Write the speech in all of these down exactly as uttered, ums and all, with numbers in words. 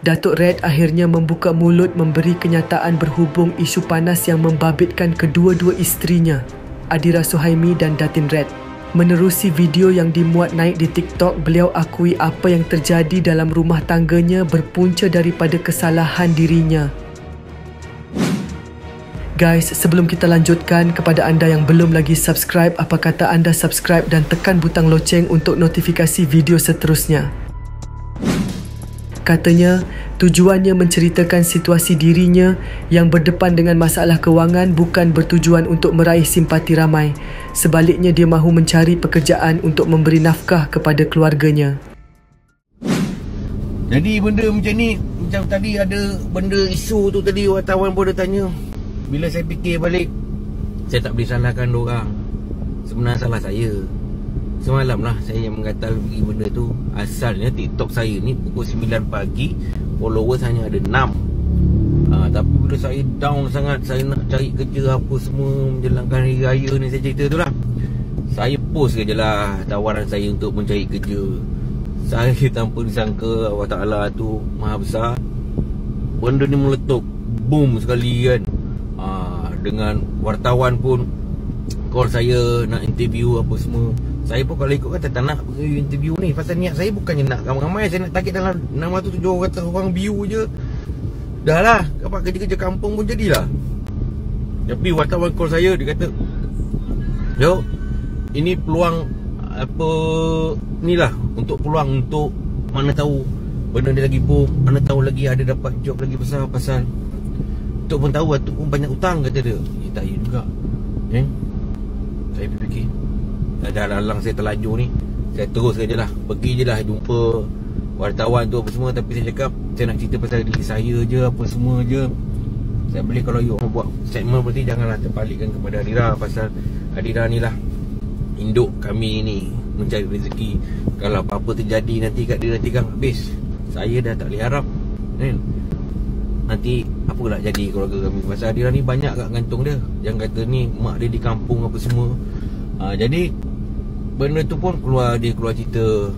Datuk Red akhirnya membuka mulut memberi kenyataan berhubung isu panas yang membabitkan kedua-dua isterinya, Adira Suhaimi dan Datin Red. Menerusi video yang dimuat naik di TikTok, beliau akui apa yang terjadi dalam rumah tangganya berpunca daripada kesalahan dirinya. Guys, sebelum kita lanjutkan, kepada anda yang belum lagi subscribe, apa kata anda subscribe dan tekan butang loceng untuk notifikasi video seterusnya. Katanya, tujuannya menceritakan situasi dirinya yang berdepan dengan masalah kewangan bukan bertujuan untuk meraih simpati ramai. Sebaliknya, dia mahu mencari pekerjaan untuk memberi nafkah kepada keluarganya. Jadi benda macam ni, macam tadi ada benda isu tu tadi, wartawan pun ada tanya. Bila saya fikir balik, saya tak boleh salahkan diorang. Sebenarnya salah saya. Semalam lah saya yang menggatal pergi benda tu. Asalnya TikTok saya ni pukul sembilan pagi, followers hanya ada enam. ha, Tapi bila saya down sangat, saya nak cari kerja apa semua menjelangkan hari raya ni, saya cerita tu lah. Saya post je lah tawaran saya untuk mencari kerja. Saya tanpa disangka Allah Ta'ala tu maha besar, benda ni meletup, boom sekali kan. Dengan wartawan pun call saya nak interview apa semua. Saya pun kalau ikut kata tak nak pergi interview ni, pasal niat saya bukannya nak ramai-ramai. Saya nak target dalam enam ratus tujuh ratus orang view je, dah lah dapat kerja-kerja kampung pun jadilah. Tapi wartawan call saya, dia kata, yo, ini peluang apa ni lah, untuk peluang untuk mana tahu benda ni lagi boom, mana tahu lagi ada dapat job lagi besar. Pasal Tok pun tahu Tok pun banyak hutang, kata dia. Eh, tak ya juga eh? Saya fikir dah lalang saya terlanjur ni, saya terus je lah, pergi je lah jumpa wartawan tu apa semua. Tapi saya cakap saya nak cerita pasal diri saya je apa semua je. Saya boleh kalau you buat segmen berarti janganlah terbalikkan kepada Adira. Pasal Adira ni lah induk kami ni mencari rezeki. Kalau apa-apa terjadi nanti kat dia, nanti kan habis. Saya dah tak boleh harap eh? Nanti apa lah jadi keluarga kami. Pasal Adira ni banyak kat gantung dia, yang kata ni mak dia di kampung apa semua. ha, Jadi benda tu pun keluar, dia keluar cerita.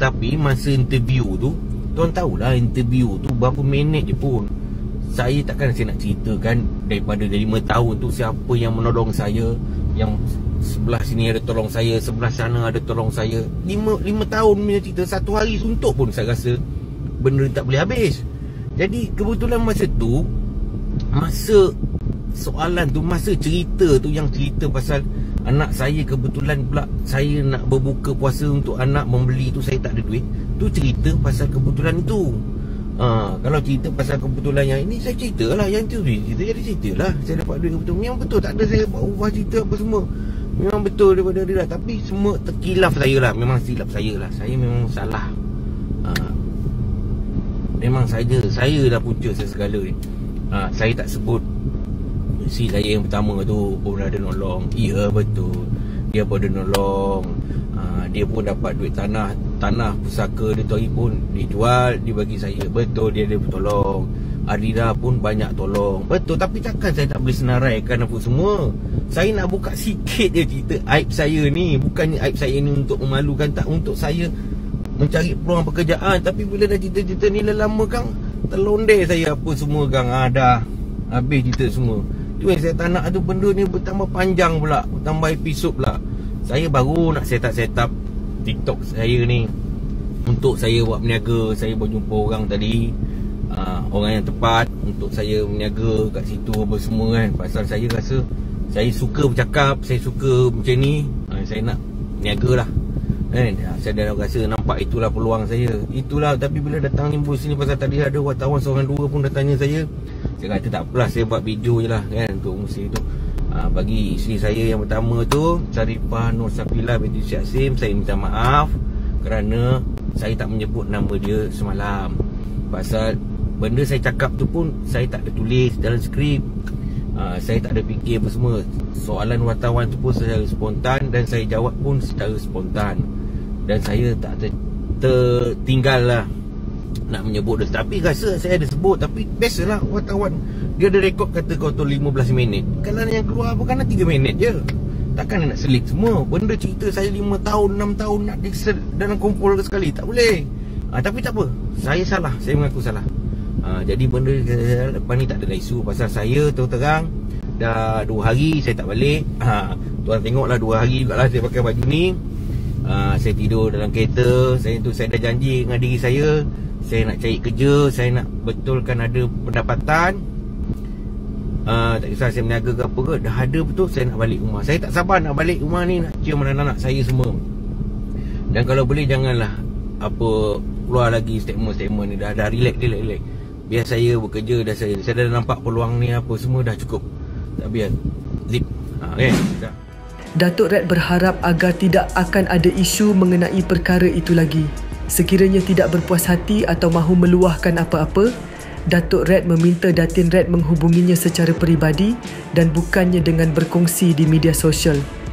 Tapi masa interview tu, tuan tahulah interview tu berapa minit je pun. Saya takkan saya nak ceritakan daripada lima tahun tu siapa yang menolong saya, yang sebelah sini ada tolong saya, sebelah sana ada tolong saya. Lima tahun punya cerita, satu hari suntuk pun saya rasa benda ni tak boleh habis. Jadi kebetulan masa tu, masa soalan tu, masa cerita tu, yang cerita pasal anak saya, kebetulan pula saya nak berbuka puasa untuk anak, membeli tu saya tak ada duit. Tu cerita pasal kebetulan itu. ha, Kalau cerita pasal kebetulan yang ini, saya cerita lah yang tu. Cerita jadi cerita lah, saya dapat duit kebetulan. Memang betul tak ada saya buat ubah cerita apa semua, memang betul daripada dia lah. Tapi semua terkilaf saya lah, memang silap saya lah. Saya memang salah. Haa Memang saja, saya dah punca segala ni. ha, Saya tak sebut si saya yang pertama tu pun ada nolong. Ya betul, dia pun ada nolong. ha, Dia pun dapat duit tanah, tanah pusaka dia tu hari pun dijual, dia bagi saya. Betul, dia ada tolong. Adira pun banyak tolong. Betul, tapi takkan saya tak boleh senaraikan apa semua. Saya nak buka sikit je cerita aib saya ni. Bukannya aib saya ni untuk memalukan, tak, untuk saya mencari peluang pekerjaan. Tapi bila dah cerita-cerita ni lama kang, terlondek saya apa semua kang. Ha, dah habis cerita semua tu yang saya tak nak tu. Benda ni bertambah panjang pula, bertambah episod pula. Saya baru nak set up, set up TikTok saya ni untuk saya buat berniaga. Saya berjumpa orang tadi, uh, orang yang tepat untuk saya berniaga kat situ apa semua kan. Pasal saya rasa saya suka bercakap, saya suka macam ni. uh, Saya nak berniaga lah. Eh, saya dah rasa nampak itulah peluang saya. Itulah. Tapi bila datang ni bus ni, pasal tadi ada wartawan seorang dua pun dah tanya saya. Saya kata tak apalah, saya buat video je lah kan untuk musim tu. ha, Bagi isteri saya yang pertama tu, Saripah Nur Safila binti Syaksim, saya minta maaf kerana saya tak menyebut nama dia semalam. Pasal benda saya cakap tu pun saya tak ada tulis dalam skrip. Uh, saya tak ada fikir apa semua. Soalan wartawan tu pun secara spontan, dan saya jawab pun secara spontan. Dan saya tak ter tertinggal lah nak menyebut dia. Tapi rasa saya ada sebut. Tapi biasalah wartawan, dia ada rekod kata kau tu lima belas minit. Kalau yang keluar bukan tiga minit je. Takkan nak selit semua. Benda cerita saya lima tahun, enam tahun nak diksel dalam kumpul sekali, tak boleh. ha, tapi tak apa, saya salah, saya mengaku salah. ha, Jadi benda lepas ni tak ada isu, pasal saya terang-terang dah dua hari saya tak balik. ha, Tuan tengoklah dua hari juga lah saya pakai baju ni. ha, Saya tidur dalam kereta. Saya tu saya dah janji dengan diri saya, saya nak cari kerja, saya nak betulkan ada pendapatan. Uh, tak kisah saya meniaga ke apa ke, dah ada betul, saya nak balik rumah. Saya tak sabar nak balik rumah ni, nak cium anak-anak saya semua. Dan kalau boleh janganlah apa keluar lagi statement-statement ni. Dah dah relax, relax, relax. Biar saya bekerja, dah saya saya dah nampak peluang ni apa semua dah cukup. Tak biar zip. Ha, okay. Datuk Red berharap agar tidak akan ada isu mengenai perkara itu lagi. Sekiranya tidak berpuas hati atau mahu meluahkan apa-apa, Datuk Red meminta Datin Red menghubunginya secara peribadi dan bukannya dengan berkongsi di media sosial.